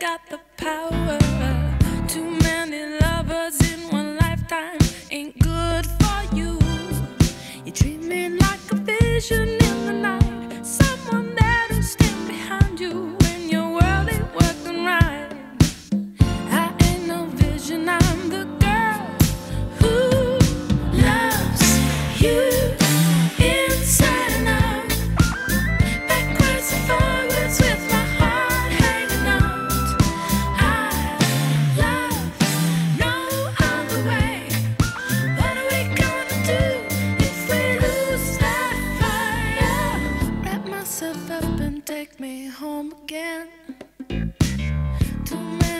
Got the power. Too many lovers in one lifetime ain't good for you. You treat me like a vision in the night, someone that'll stand behind you when your world ain't working right. I ain't no vision, I'm the girl who loves you. Up and take me home again. Too many